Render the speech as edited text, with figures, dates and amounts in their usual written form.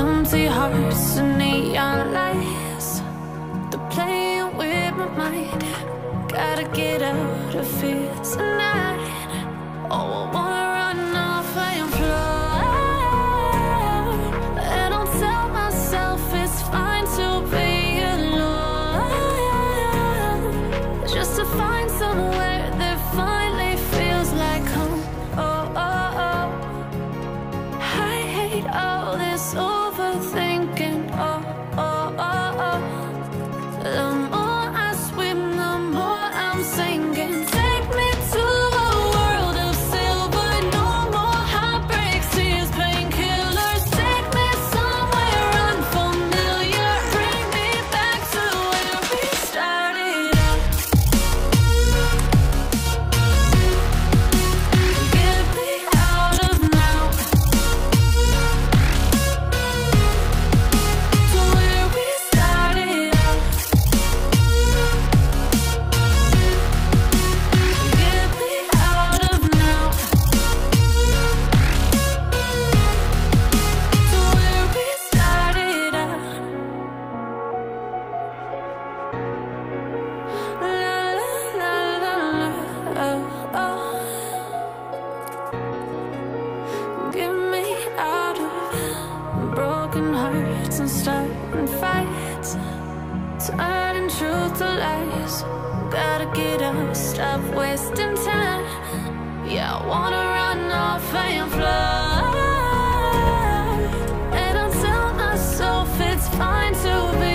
Empty hearts and neon lights, they're playing with my mind. Gotta get out of here tonight. Oh, I wanna run off and fly, and I'll tell myself it's fine to be alone, just to find somewhere that finally feels like home. Oh, oh, oh, I hate all this overthinking. Oh, oh, oh, oh. The more I swim, the more I'm sinking. Take me to a world of silver. No more heartbreaks, tears, painkillers. Take me somewhere unfamiliar. Bring me back to where we started out. Get me out of now, to where we started out. Get me out of now, to where we started out. La la la la la, oh, oh. Get me out of broken hearts and starting fights, turning truth to lies. Gotta get up, stop wasting time. Yeah, I wanna run off and fly, and I tell myself it's fine to be